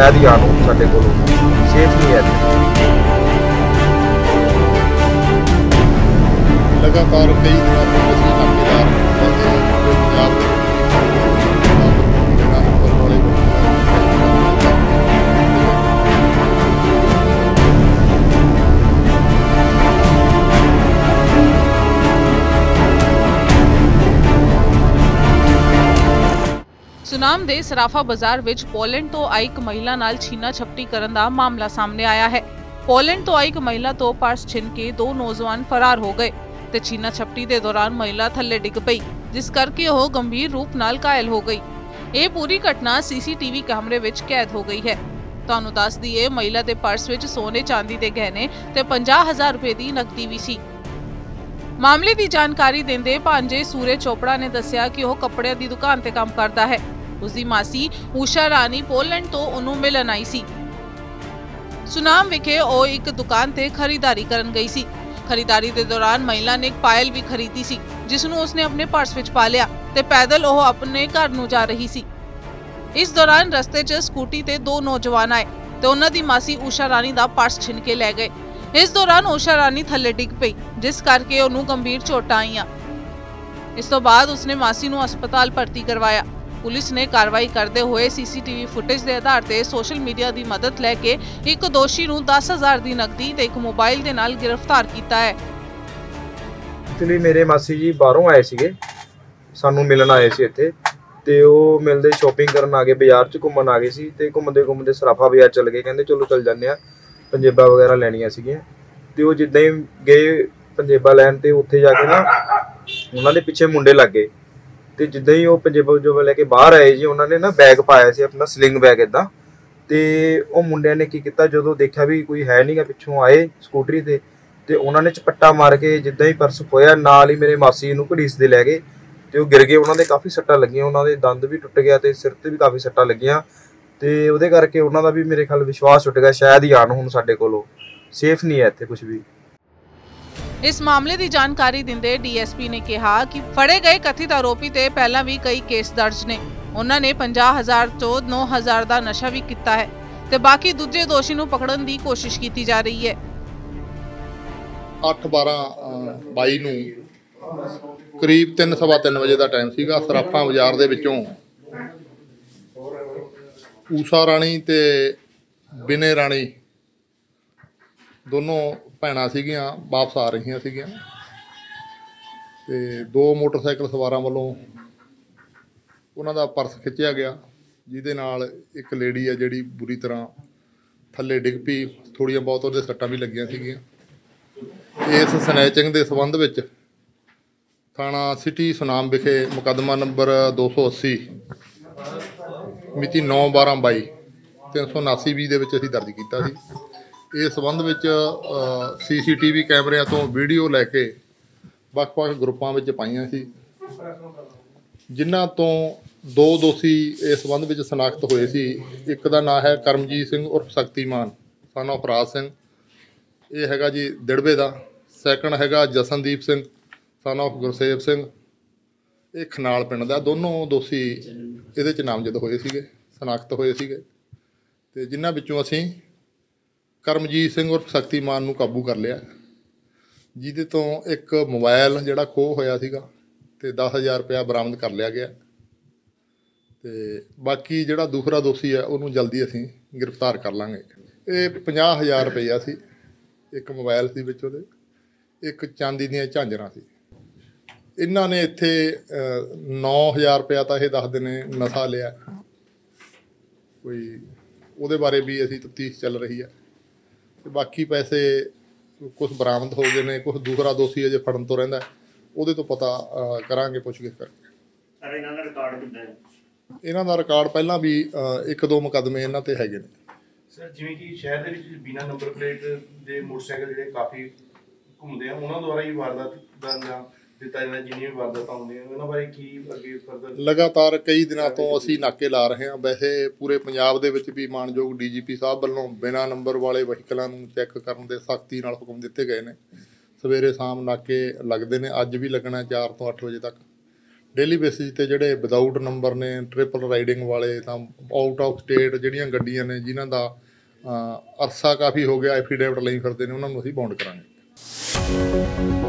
ਸ਼ਾਇਦ ਹੀ ਆਣ ਸਾਡੇ ਕੋਲ ਸੇਫ ਨਹੀਂ ਹੈ। ਲਗਾਤਾਰ ਕਈ ਦਿਨਾਂ ਤੋਂ ਅਸੀਂ ਨਾਮੇਦਾਰ ਪੰਜਾਬ ਦੇ ਸੁਨਾਮ ਦੇ ਸਰਾਫਾ ਬਾਜ਼ਾਰ ਵਿੱਚ ਪੋਲੈਂਡ ਤੋਂ ਆਈ ਇੱਕ ਮਹਿਲਾ ਨਾਲ ਛੀਨਾ ਛਪਟੀ ਕਰਨ ਦਾ ਮਾਮਲਾ ਸਾਹਮਣੇ ਆਇਆ ਹੈ। ਪੋਲੈਂਡ ਤੋਂ ਆਈ ਇੱਕ ਮਹਿਲਾ ਤੋਂ ਪਰਸ ਛਿਨ ਕੇ ਦੋ ਨੌਜਵਾਨ ਫਰਾਰ ਹੋ ਗਏ ਤੇ ਛੀਨਾ ਛਪਟੀ ਦੇ ਦੌਰਾਨ ਮਹਿਲਾ ਥੱਲੇ ਡਿੱਗ ਪਈ, ਜਿਸ ਕਰਕੇ ਉਹ ਗੰਭੀਰ ਰੂਪ ਨਾਲ ਘਾਇਲ ਹੋ ਗਈ। ਇਹ ਪੂਰੀ ਘਟਨਾ ਸੀਸੀਟੀਵੀ ਕੈਮਰੇ ਵਿੱਚ ਕੈਦ ਹੋ ਗਈ ਹੈ। ਤੁਹਾਨੂੰ ਦੱਸ ਦਈਏ, ਮਹਿਲਾ ਦੇ ਪਰਸ ਵਿੱਚ ਸੋਨੇ ਚਾਂਦੀ ਦੇ ਗਹਿਣੇ ਤੇ 50000 ਰੁਪਏ ਦੀ ਨਕਦੀ ਵੀ ਸੀ। ਮਾਮਲੇ ਦੀ ਜਾਣਕਾਰੀ ਦਿੰਦੇ ਭਾਂਜੇ ਸੂਰਜ ਚੋਪੜਾ ਨੇ ਦੱਸਿਆ ਕਿ ਉਹ ਕੱਪੜਿਆਂ ਦੀ ਦੁਕਾਨ ਤੇ ਕੰਮ ਕਰਦਾ ਹੈ। उसकी मासी उषा रानी पोलैंड तो उन्हों मिलन आई सी। सुनाम विखे ओ एक दुकान ते खरीदारी करन गई सी। खरीदारी दे दौरान महिला ने एक पायल भी खरीदी सी, जिसनू उसने अपने पर्स विच पा लिया ते पैदल ओ अपने घर नू जा रही सी। इस दौरान रस्ते च स्कूटी ते दो नौजवान आए ते उन्हां दी मासी उषा रानी दा पर्स छिन के लै गए। इस दौरान उषा रानी थल्ले डिग पई, जिस करके उन्हूं गंभीर चोटां आईयां। इस तों बाद उसने मासी नू हस्पताल भर्ती करवाया। पुलिस ने कार्रवाई करते हुए सीसीटीवी फुटेज के आधार पर सोशल मीडिया की मदद लेके एक दोषी को 10,000 की नकदी ते एक मोबाइल के नाल गिरफ्तार किया है। एक्चुअली मेरे मासी जी बाहरों आए थे, सानू मिलन आए थे इत्थे ते ओह मिलदे शॉपिंग करन आ गए, बाजार च घूमन आ गए सी ते घूमदे घूमदे सराफा बाजार चल गए। कहंदे चलो चल जांदे आ, पंजेबा वगैरह लैणीआं सीगीआं ते ओह जिद्दां ही गए पंजेबा लैण ते उत्थे जाके ना उहनां दे पिछे मुंडे लग गए ਤੇ ਜਿੱਦਾਂ ਹੀ ਉਹ ਪੰਜੇਬਾਂ ਜੋਬਾ ਲੈ ਕੇ ਬਾਹਰ ਆਏ ਜੀ, ਉਹਨਾਂ ਨੇ ਨਾ ਬੈਗ ਪਾਇਆ ਸੀ ਆਪਣਾ ਸਲਿੰਗ ਬੈਗ ਇਦਾਂ, ਤੇ ਉਹ ਮੁੰਡਿਆਂ ਨੇ ਕੀ ਕੀਤਾ, ਜਦੋਂ ਦੇਖਿਆ ਵੀ ਕੋਈ ਹੈ ਨਹੀਂਗਾ, ਪਿੱਛੋਂ ਆਏ ਸਕੂਟਰੀ ਤੇ ਉਹਨਾਂ ਨੇ ਚਪੱਟਾ ਮਾਰ ਕੇ ਜਿੱਦਾਂ ਹੀ ਪਰਸ ਖੋਇਆ, ਨਾਲ ਹੀ ਮੇਰੇ ਮਾਸੀ ਨੂੰ ਘੜੀਸਦੇ ਲੈ ਗਏ ਤੇ ਉਹ ਗਿਰ ਗਏ। ਉਹਨਾਂ ਦੇ ਕਾਫੀ ਸੱਟਾਂ ਲੱਗੀਆਂ, ਉਹਨਾਂ ਦੇ ਦੰਦ ਵੀ ਟੁੱਟ ਗਿਆ ਤੇ ਸਿਰ ਤੇ ਵੀ ਕਾਫੀ ਸੱਟਾਂ ਲੱਗੀਆਂ ਤੇ ਉਹਦੇ ਕਰਕੇ ਉਹਨਾਂ ਦਾ ਵੀ ਮੇਰੇ ਖਿਆਲ ਵਿਸ਼ਵਾਸ ਟੁੱਟ ਗਿਆ, ਸ਼ਾਇਦ ਹੀ ਆਣ ਹੁਣ ਸਾਡੇ ਕੋਲੋਂ ਸੇਫ ਨਹੀਂ ਹੈ ਇੱਥੇ ਕੁਝ ਵੀ। इस मामले की जानकारी दिंदे डीएसपी ने कहा कि फड़े गए कथित आरोपी ते पहला भी कई केस दर्ज ने। उन्होंने 50,000 तो 9,000 का नशा भी किया है ते बाकी दूजे दोषी नू पकड़न की कोशिश की जा रही है। 8/12/22 नू करीब 3:15 बजे का टाइम सीगा, सराफा बाजार दे विचों ऊषा राणी ते बिने राणी दोनों ਭੈਣਾਂ ਸੀਗੀਆਂ, ਵਾਪਸ ਆ ਰਹੀਆਂ ਸੀਗੀਆਂ ਤੇ ਦੋ ਮੋਟਰਸਾਈਕਲ ਸਵਾਰਾਂ ਵੱਲੋਂ ਉਹਨਾਂ ਦਾ ਪਰਸ ਖਿੱਚਿਆ ਗਿਆ, ਜਿਹਦੇ ਨਾਲ ਇੱਕ ਲੇਡੀ ਆ ਜਿਹੜੀ ਬੁਰੀ ਤਰ੍ਹਾਂ ਥੱਲੇ ਡਿੱਗ ਪਈ, ਥੋੜ੍ਹੀਆਂ ਬਹੁਤ ਉਹਦੇ ਸੱਟਾਂ ਵੀ ਲੱਗੀਆਂ ਸੀਗੀਆਂ। ਇਸ ਸਨੈਚਿੰਗ ਦੇ ਸੰਬੰਧ ਵਿੱਚ ਥਾਣਾ ਸਿਟੀ ਸੁਨਾਮ ਵਿਖੇ ਮੁਕੱਦਮਾ ਨੰਬਰ 280 ਮਿਤੀ 9/12/22 379B ਦੇ ਵਿੱਚ ਅਸੀਂ ਦਰਜ ਕੀਤਾ ਸੀ। इस संबंध में सीसीटीवी कैमरिया तो वीडियो लैके ਵੱਖ-ਵੱਖ ग्रुपों में पाई सी, जिन्हों तो दो दोषी इस संबंध में शनाख्त होए सी। एक का नाम है करमजीत सिंह उर्फ शक्ति मान सन ऑफ भरात सिंह, ये हैगा जी दिड़बे का। सैकेंड हैगा जसनदीप सिंह सन ऑफ गुरसेव सिंह, ये खनाल पिंड का। दोनों दोषी ये नामजद होए सी, शनाख्त होए सी, तो जिन्हों विचों असीं ਕਰਮਜੀਤ ਸਿੰਘ ਉਰਫ ਸ਼ਕਤੀਮਾਨ ਨੂੰ ਕਾਬੂ ਕਰ ਲਿਆ, ਜਿਹਦੇ ਤੋਂ ਇੱਕ ਮੋਬਾਈਲ ਜਿਹੜਾ ਖੋਹ ਹੋਇਆ ਸੀਗਾ ਤੇ 10,000 ਰੁਪਇਆ ਬਰਾਮਦ ਕਰ ਲਿਆ ਗਿਆ ਤੇ ਬਾਕੀ ਜਿਹੜਾ ਦੂਸਰਾ ਦੋਸ਼ੀ ਹੈ ਉਹਨੂੰ ਜਲਦੀ ਅਸੀਂ ਗ੍ਰਿਫਤਾਰ ਕਰ ਲਾਂਗੇ। ਇਹ 50,000 ਰੁਪਇਆ ਸੀ, ਇੱਕ ਮੋਬਾਈਲ ਸੀ ਵਿੱਚ ਉਹਦੇ, ਇੱਕ ਚਾਂਦੀ ਦੀਆਂ ਝਾਂਜਰਾਂ ਸੀ। ਇਹਨਾਂ ਨੇ ਇੱਥੇ 9,000 ਰੁਪਇਆ ਤਾਂ ਇਹ ਦੱਸਦੇ ਨੇ ਨਸ਼ਾ ਲਿਆ, ਕੋਈ ਉਹਦੇ ਬਾਰੇ ਵੀ ਅਸੀਂ ਤਫਤੀਸ਼ ਚੱਲ ਰਹੀ ਹੈ। बाकी पैसे कुछ बरामद हो गए ने, कुछ दूसरा दोषी अजे फड़न तो रहिंदा, उहदे तो पता करांगे पुछगिछ करके। सर इन्हां दा रिकार्ड किद्दां है? इन्हां दा रिकार्ड पहलां भी एक दो मुकदमे इन्हां ते हैगे ने। सर जिवें कि शहर दे विच बिना नंबर प्लेट दे मोटरसाइकिल जिहड़े काफ़ी घुंमदे आ, उन्हां द्वारा ही वारदात दा नाम दित्ता जांदा, जिन्नी भी वारदात आउंदियां उन्हां बारे की अगे फरदर। लगातार कई दिनां तों असीं नाके ला रहे हां, वैसे पूरे पंजाब दे विच भी मानयोग DGP साहब वल्लों बिना नंबर वाले वहीकलों नूं चैक करन दे सख्ती नाल हुकम दित्ते गए ने। सवेरे शाम नाके लगदे ने, अज भी लगना 4 तो 8 बजे तक। डेली बेसिस ते जिहड़े विदाउट नंबर ने ट्रिपल राइडिंग वाले तां आउट ऑफ स्टेट जिहड़ियां गड्डियां ने जिन्हां दा अरसा काफ़ी हो गया एफीडेविट लई फिरदे ने उन्हां नूं असीं बाउंड करांगे।